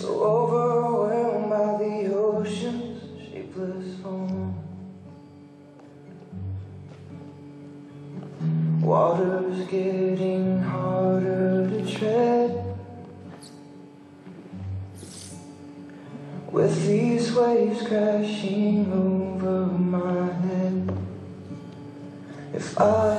So overwhelmed by the ocean, she bliss home. Water's getting harder to tread. With these waves crashing over my head, if I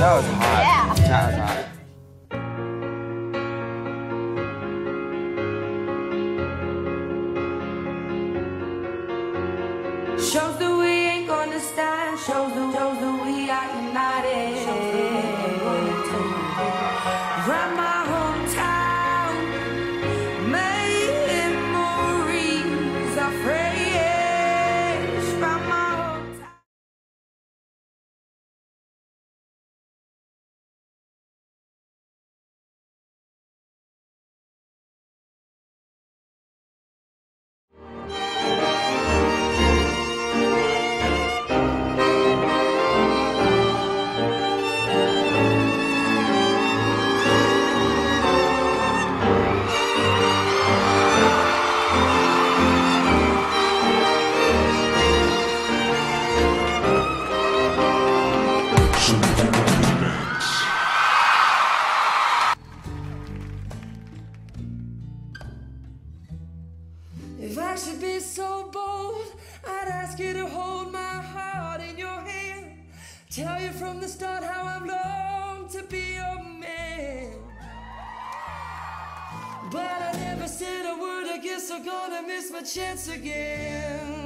that was hot. Yeah. That was hot. Shows that we ain't gonna stand, shows that we are united. From my hometown, memories are fresh. From my hometown. If I should be so bold, I'd ask you to hold my heart in your hand. Tell you from the start how I've longed to be your man. But I never said a word, I guess I'm gonna miss my chance again.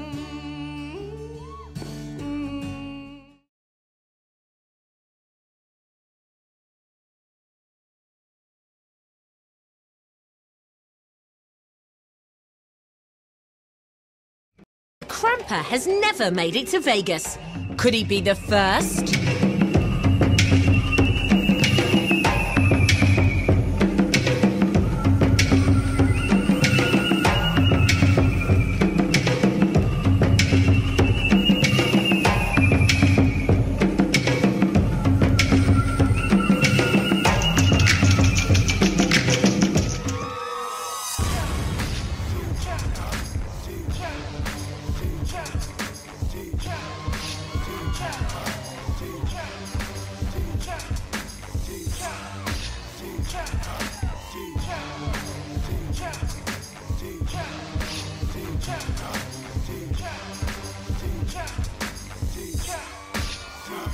tramper has never made it to Vegas. Could he be the first? Well,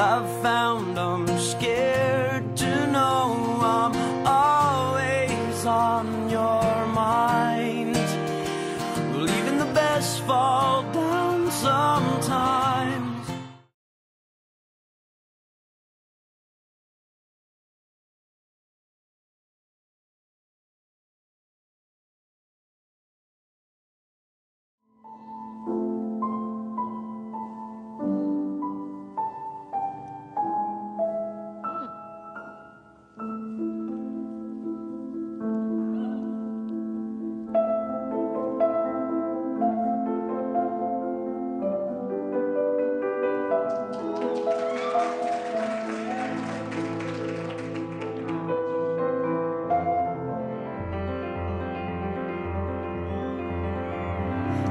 I've found I'm scared to know I'm always on your mind. Well, even the best fall down sometimes.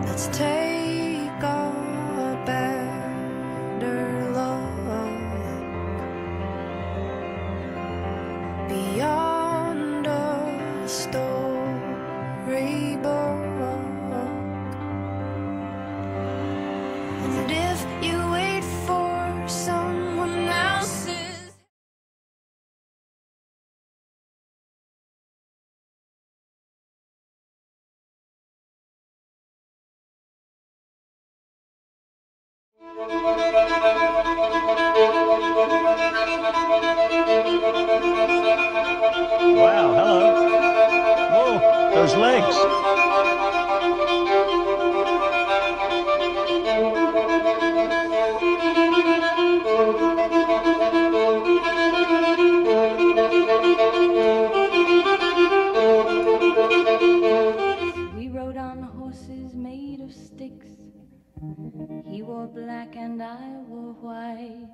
Let's take a better look beyond a storybook, and if you wait for someone else's. Wow, hello. Whoa, those legs. We rode on horses made of sticks. He wore black and I wore white.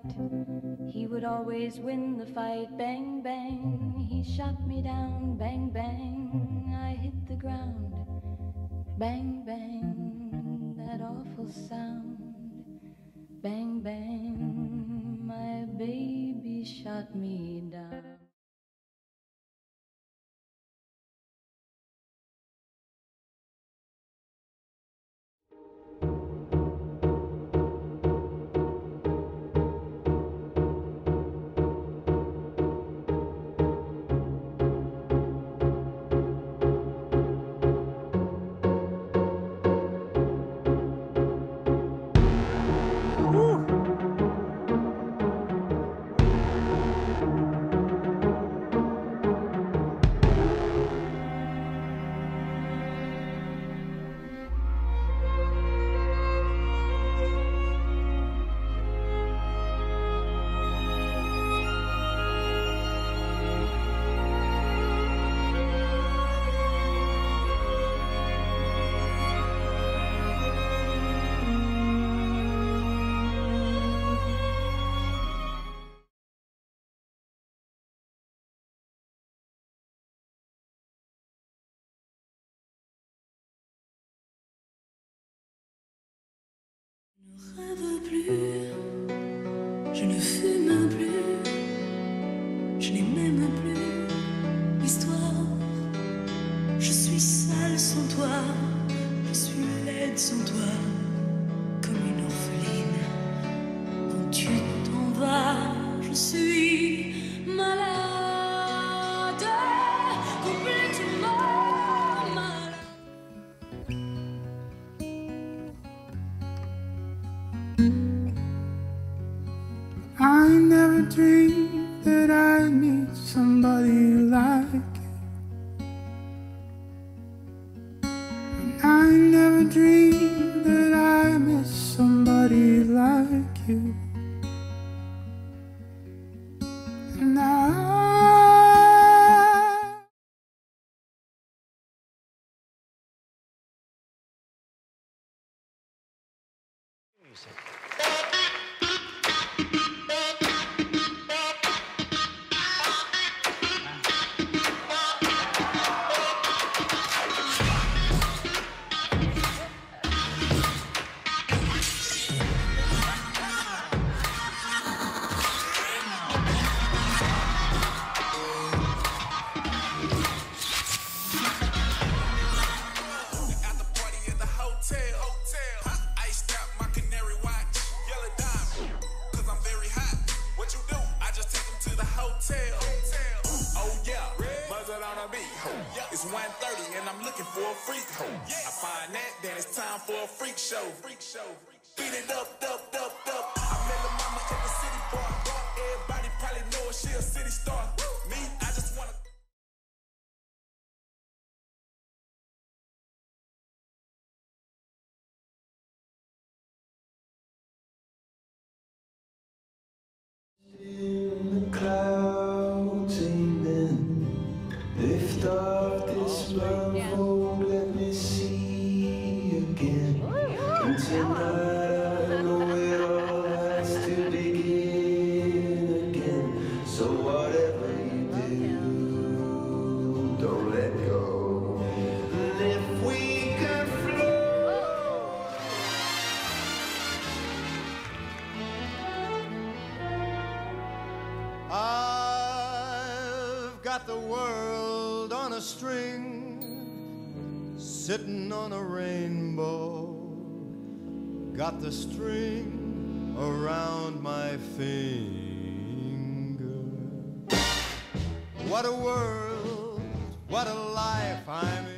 He would always win the fight. Bang, bang, he shot me down. Bang, bang, I hit the ground. Bang, bang, that awful sound. Bang, bang, my baby shot me down. Je ne rêve plus, je ne fume plus, je n'ai même plus d'histoire. Je suis sale sans toi, je suis laide sans toi, comme une orpheline. Quand tu t'en vas, je suis malade, complètement. I never dreamed that I'd meet somebody like you. I never dreamed that I miss somebody like you. And it's 1:30 and I'm looking for a freak hoe. I find that, then it's time for a freak show. Beat it up, up. I met a mama at the city bar. Everybody probably know she a city star. Me, I just wanna. In the clouds, amen. Lift up this love, let me see you again. And tonight I know it all has to begin again. So whatever you do, don't let go. And if we could flow, I've got the world on a string, sitting on a rainbow, got the string around my finger. What a world, what a life I'm in.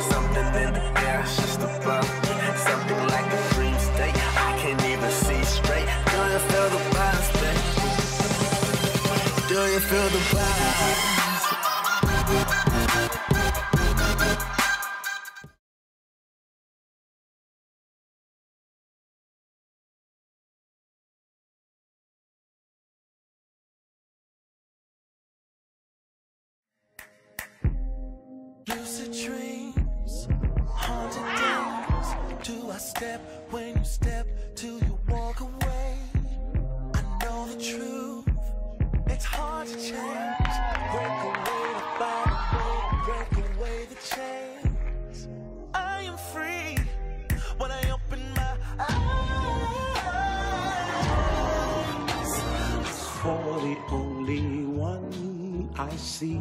Something in the air is just above me, something like a dream state. I can't even see straight. Do you feel the vibes, babe? Do you feel the vibes? step when you step till you walk away. I know the truth, it's hard to change. Break away the bottom, break away the chains. I am free when I open my eyes. For the only one I see,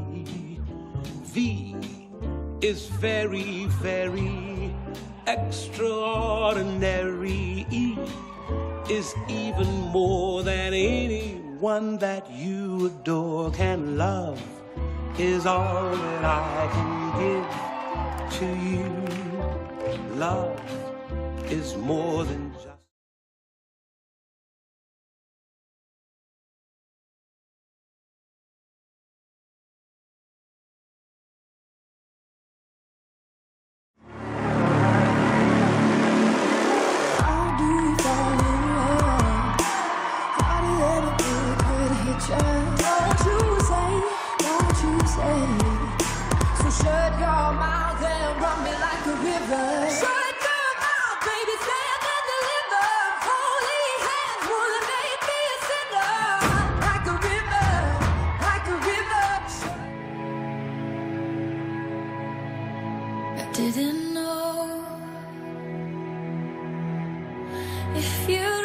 thee is very, very extraordinary. E is even more than anyone that you adore can love. Is all that I can give to you. Love is more than just. Didn't know if you